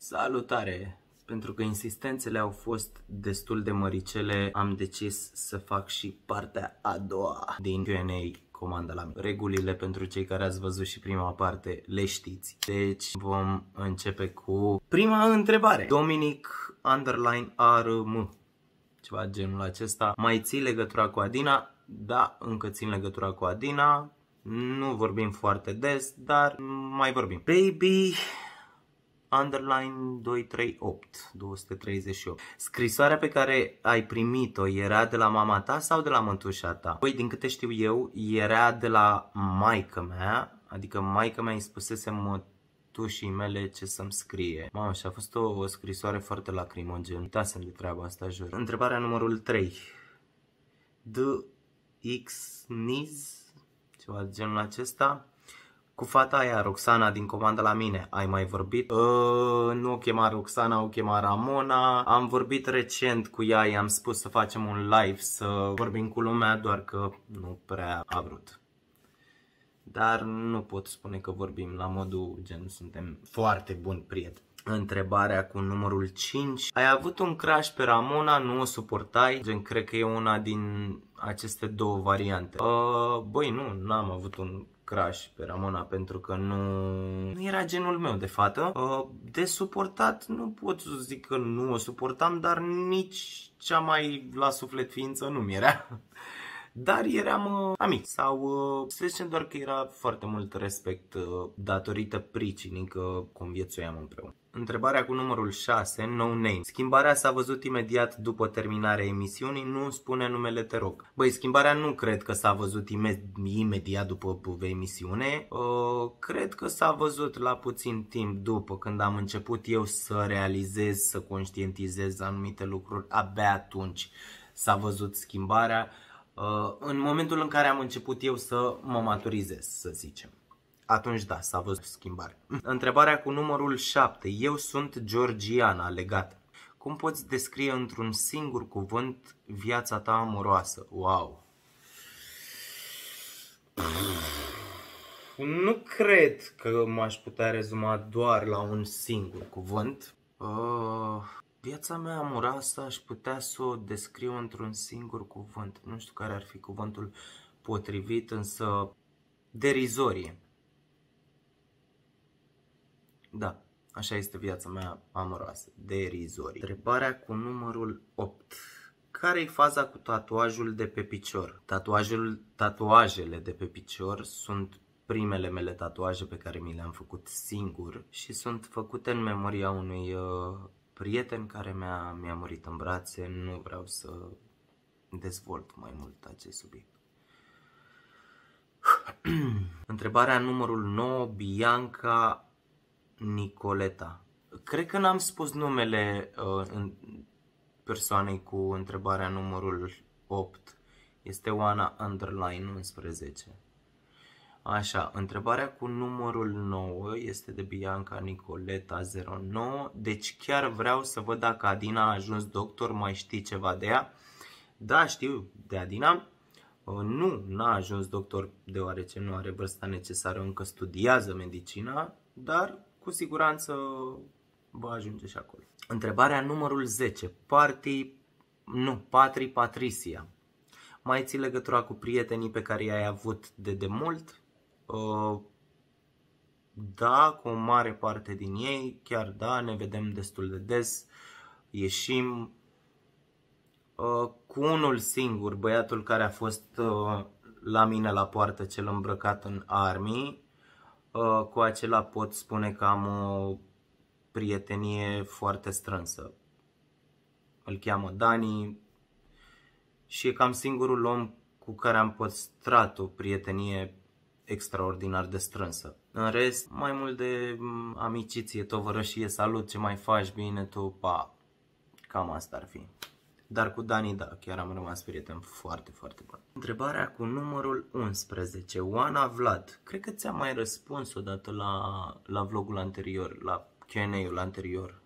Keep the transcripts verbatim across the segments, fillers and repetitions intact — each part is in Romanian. Salutare! Pentru că insistențele au fost destul de măricele, am decis să fac și partea a doua din Q and A comanda la mine. Regulile pentru cei care ați văzut și prima parte le știți. Deci vom începe cu prima întrebare. Dominic underline A R M, ceva genul acesta. Mai ții legătura cu Adina? Da, încă țin legătura cu Adina. Nu vorbim foarte des, dar mai vorbim. Baby underline două sute treizeci și opt. Scrisoarea pe care ai primit-o era de la mama ta sau de la mătușa ta? Păi, din câte știu eu, era de la maica mea. Adică maica mea îi spusese mătușii mele ce să-mi scrie. Mamă, și a fost o, o scrisoare foarte lacrimogenă. Uitasem de treaba asta, jur. Întrebarea numărul trei. D X N I Z, ceva de genul acesta. Cu fata aia, Roxana, din comanda la mine, ai mai vorbit? Uh, nu o chema Roxana, o chema Ramona. Am vorbit recent cu ea, i-am spus să facem un live, să vorbim cu lumea, doar că nu prea a vrut. Dar nu pot spune că vorbim la modul gen, suntem foarte buni prieteni. Întrebarea cu numărul cinci. Ai avut un crush pe Ramona, nu o suportai? Gen, cred că e una din aceste două variante. Uh, băi, nu, n-am avut un crush pe Ramona pentru că nu, nu era genul meu de fată. De suportat nu pot să zic că nu o suportam, dar nici cea mai la suflet ființă nu mi era. Dar eram amic sau să zicem doar că era foarte mult respect datorită pricinii că conviețuiam împreună. Întrebarea cu numărul șase, no name. Schimbarea s-a văzut imediat după terminarea emisiunii, nu spune numele, te rog. Băi, schimbarea nu cred că s-a văzut imediat după emisiune, uh, cred că s-a văzut la puțin timp după, când am început eu să realizez, să conștientizez anumite lucruri, abia atunci s-a văzut schimbarea, uh, în momentul în care am început eu să mă maturizez, să zicem. Atunci da, s-a văzut schimbare. Întrebarea cu numărul șapte. Eu sunt Georgiana, legat. Cum poți descrie într-un singur cuvânt viața ta amoroasă? Wow! Nu cred că m-aș putea rezuma doar la un singur cuvânt. Uh, viața mea amoroasă aș putea să o descriu într-un singur cuvânt. Nu știu care ar fi cuvântul potrivit, însă derizorie. Da, așa este viața mea amoroasă, derizorie. Întrebarea cu numărul opt. Care-i faza cu tatuajul de pe picior? Tatuajul, tatuajele de pe picior sunt primele mele tatuaje pe care mi le-am făcut singur și sunt făcute în memoria unui uh, prieten care mi-a mi-a murit în brațe. Nu vreau să dezvolt mai mult acest subiect. Întrebarea numărul nouă, Bianca Nicoleta. Cred că n-am spus numele uh, persoanei cu întrebarea numărul opt. Este Oana underline unsprezece. Așa, întrebarea cu numărul nouă este de Bianca Nicoleta zero nouă. Deci chiar vreau să văd dacă Adina a ajuns doctor, mai știi ceva de ea? Da, știu de Adina. Nu, n-a ajuns doctor deoarece nu are vârsta necesară, încă studiază medicina, dar cu siguranță va ajunge și acolo. Întrebarea numărul zece. Party, nu, Patri Patricia. Mai ții legătura cu prietenii pe care i-ai avut de demult? Uh, da, cu o mare parte din ei, chiar da, ne vedem destul de des, ieșim. Uh, cu unul singur, băiatul care a fost uh, la mine la poartă, cel îmbrăcat în armii, uh, cu acela pot spune că am o prietenie foarte strânsă. Îl cheamă Dani și e cam singurul om cu care am păstrat o prietenie extraordinar de strânsă. În rest, mai mult de amiciție, tovărășie, salut, ce mai faci, bine, tu, pa, cam asta ar fi. Dar cu Dani, da, chiar am rămas prieten foarte, foarte bun. Întrebarea cu numărul unsprezece. Oana Vlad. Cred că ți-am mai răspuns odată la, la vlogul anterior, la Q and A-ul anterior,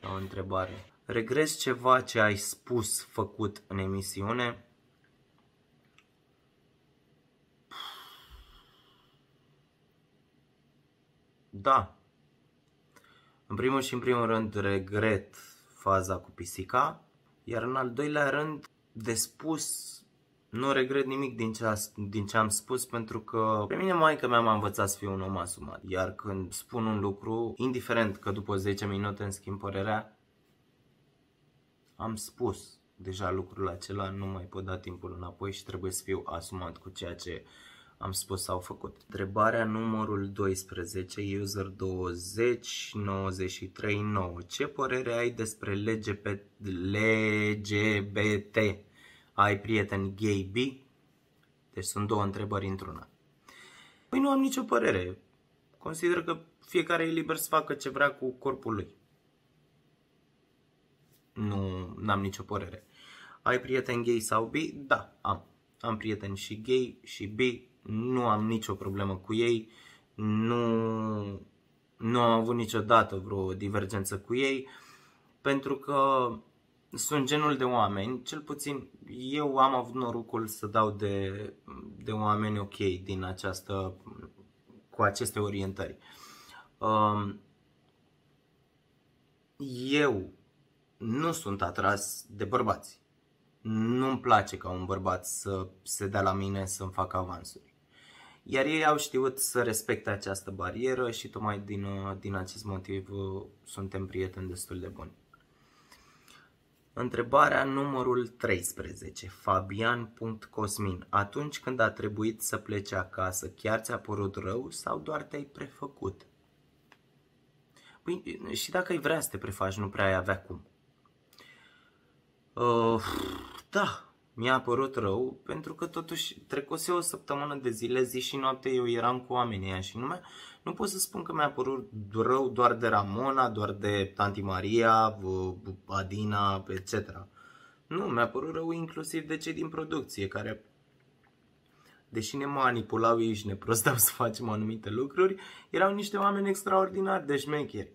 la o întrebare. Regres ceva ce ai spus, făcut în emisiune? Da. În În primul și în primul rând regret faza cu pisica, iar în al doilea rând de spus nu regret nimic din ce, a, din ce am spus, pentru că pe mine maica mea m-a învățat să fiu un om asumat. Iar când spun un lucru, indiferent că după zece minute îmi schimb părerea, am spus deja lucrul acela, nu mai pot da timpul înapoi și trebuie să fiu asumat cu ceea ce am spus sau făcut. Întrebarea numărul doisprezece, user douăzeci nouă trei nouă. Ce părere ai despre L G B T? Ai prieteni gay, bi? Deci sunt două întrebări într-una. Păi nu am nicio părere. Consider că fiecare e liber să facă ce vrea cu corpul lui. Nu, n-am nicio părere. Ai prieteni gay sau bi? Da, am. Am prieteni și gay și bi. Nu am nicio problemă cu ei. Nu, nu am avut niciodată vreo divergență cu ei. Pentru că sunt genul de oameni, cel puțin eu am avut norocul să dau de, de oameni ok din această, cu aceste orientări. Eu nu sunt atras de bărbați. Nu-mi place ca un bărbat să se dea la mine să-mi facă avansuri. Iar ei au știut să respecte această barieră și tocmai din, din acest motiv suntem prieteni destul de buni. Întrebarea numărul treisprezece, Fabian.Cosmin. Atunci când a trebuit să pleci acasă, chiar ți-a părut rău sau doar te-ai prefăcut? Păi, și dacă ai vrea să te prefaci, nu prea ai avea cum. Uh, da, mi-a părut rău, pentru că totuși trecuse o săptămână de zile, zi și noapte eu eram cu oamenii aia și numai, nu pot să spun că mi-a părut rău doar de Ramona, doar de Tanti Maria, Adina, et cetera. Nu, mi-a părut rău inclusiv de cei din producție, care, deși ne manipulau ei și ne prostau să facem anumite lucruri, erau niște oameni extraordinari de șmecheri.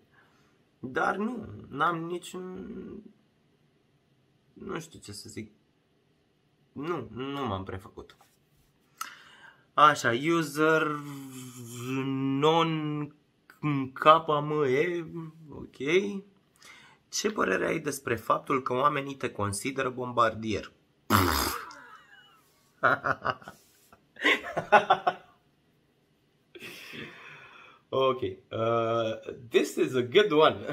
Dar nu, n-am niciun... nu știu ce să zic. Nu, nu m-am prefăcut. Așa, user non-kme, ok. Ce părere ai despre faptul că oamenii te consideră bombardier? Ok, uh, this is a good one.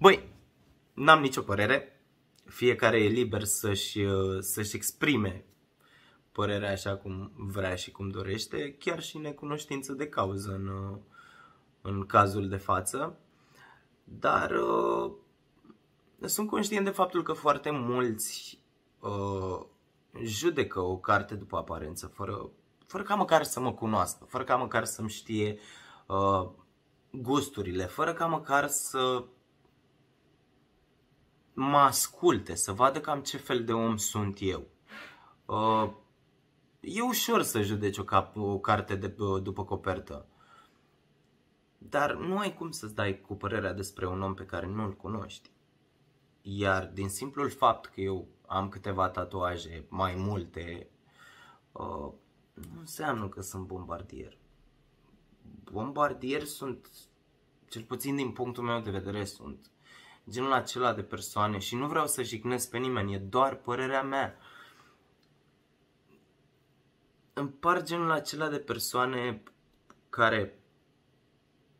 Băi, n-am nicio părere. Fiecare e liber să-și să-și exprime părerea așa cum vrea și cum dorește, chiar și necunoștință de cauză în, în cazul de față. Dar uh, sunt conștient de faptul că foarte mulți uh, judecă o carte după aparență, fără, fără ca măcar să mă cunoască, fără ca măcar să-mi știe uh, gusturile, fără ca măcar să mă asculte, să vadă cam ce fel de om sunt eu. Uh, e ușor să judeci o, cap, o carte de, după copertă, dar nu ai cum să-ți dai cu părerea despre un om pe care nu-l cunoști. Iar din simplul fapt că eu am câteva tatuaje, mai multe, uh, nu înseamnă că sunt bombardier. Bombardieri sunt, cel puțin din punctul meu de vedere, sunt genul acela de persoane, și nu vreau să jignesc pe nimeni, e doar părerea mea. Îmi par genul acela de persoane care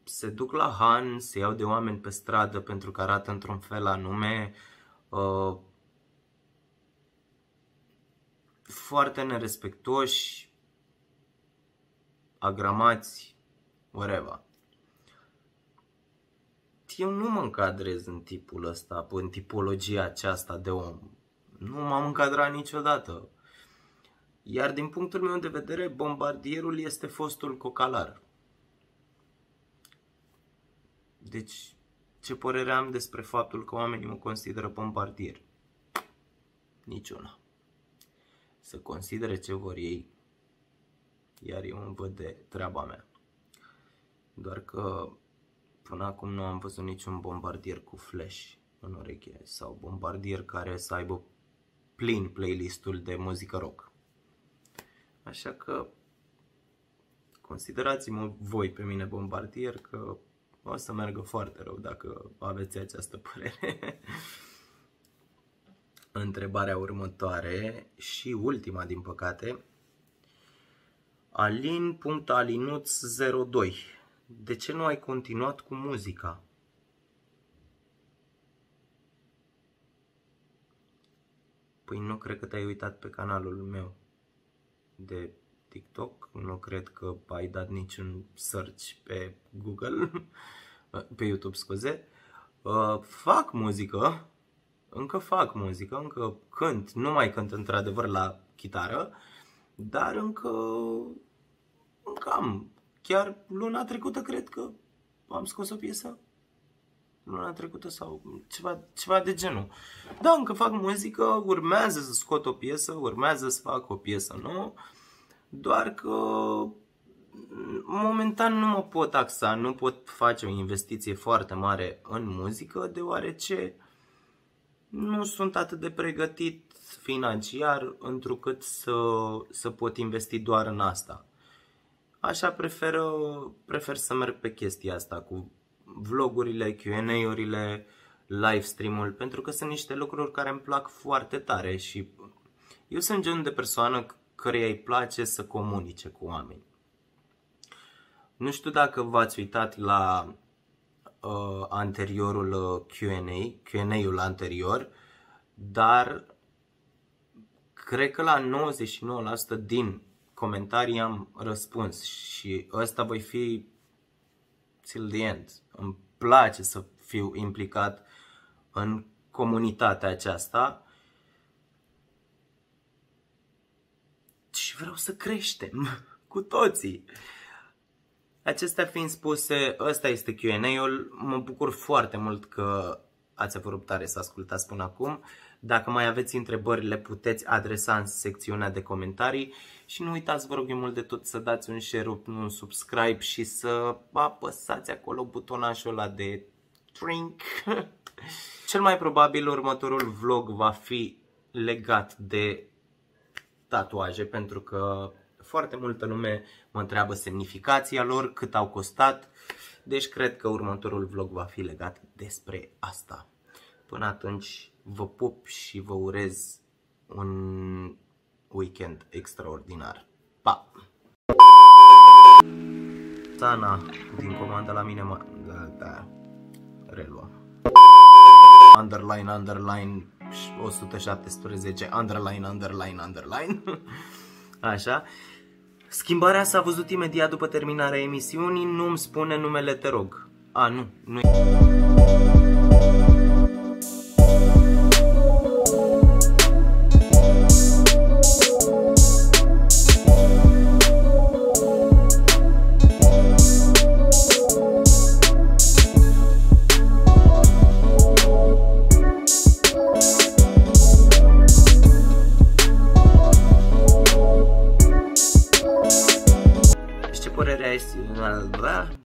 se duc la han, se iau de oameni pe stradă pentru că arată într-un fel anume, uh, foarte nerespectoși, agramați, whatever. Eu nu mă încadrez în tipul ăsta, în tipologia aceasta de om. Nu m-am încadrat niciodată. Iar din punctul meu de vedere, bombardierul este fostul cocalar. Deci, ce părere am despre faptul că oamenii mă consideră bombardier? Niciuna. Să considere ce vor ei, iar eu îmi văd de treaba mea. Doar că până acum nu am văzut niciun bombardier cu flash în ureche sau bombardier care să aibă plin playlistul de muzică rock. Așa că considerați-mă voi pe mine bombardier, că o să meargă foarte rău dacă aveți această părere. Întrebarea următoare și ultima, din păcate. Alin.alinuț zero doi. De ce nu ai continuat cu muzica? Păi nu cred că te-ai uitat pe canalul meu de TikTok, nu cred că ai dat niciun search pe Google, pe YouTube, scuze. Uh, fac muzică, încă fac muzică, încă cânt, nu mai cânt într-adevăr la chitară, dar încă, încă am. Chiar luna trecută cred că am scos o piesă, luna trecută sau ceva, ceva de genul. Da, încă fac muzică, urmează să scot o piesă, urmează să fac o piesă nouă, doar că momentan nu mă pot axa, nu pot face o investiție foarte mare în muzică, deoarece nu sunt atât de pregătit financiar întrucât să, să pot investi doar în asta. Așa prefer, prefer să merg pe chestia asta cu vlogurile, Q and A-urile, live stream-ul, pentru că sunt niște lucruri care îmi plac foarte tare și eu sunt genul de persoană căreia îi place să comunice cu oameni. Nu știu dacă v-ați uitat la uh, anteriorul Q and A, Q and A-ul anterior, dar cred că la nouăzeci și nouă la sută din comentarii am răspuns și ăsta voi fi till the end. Îmi place să fiu implicat în comunitatea aceasta și vreau să creștem cu toții. Acestea fiind spuse, ăsta este Q and A-ul. Mă bucur foarte mult că ați avut răbdare să ascultați până acum. Dacă mai aveți întrebări, le puteți adresa în secțiunea de comentarii și nu uitați, vă rog eu mult de tot, să dați un share, un subscribe și să apăsați acolo butonașul ăla de drink. Cel mai probabil următorul vlog va fi legat de tatuaje, pentru că foarte multă lume mă întreabă semnificația lor, cât au costat, deci cred că următorul vlog va fi legat despre asta. Până atunci vă pup și vă urez un weekend extraordinar. Pa! Sana din comanda la mine, ma... da, da, reluam. Underline, underline, o sută șaptesprezece, underline, underline, underline. Așa. Schimbarea s-a văzut imediat după terminarea emisiunii. Nu îmi spune numele, te rog. A, nu, nu e...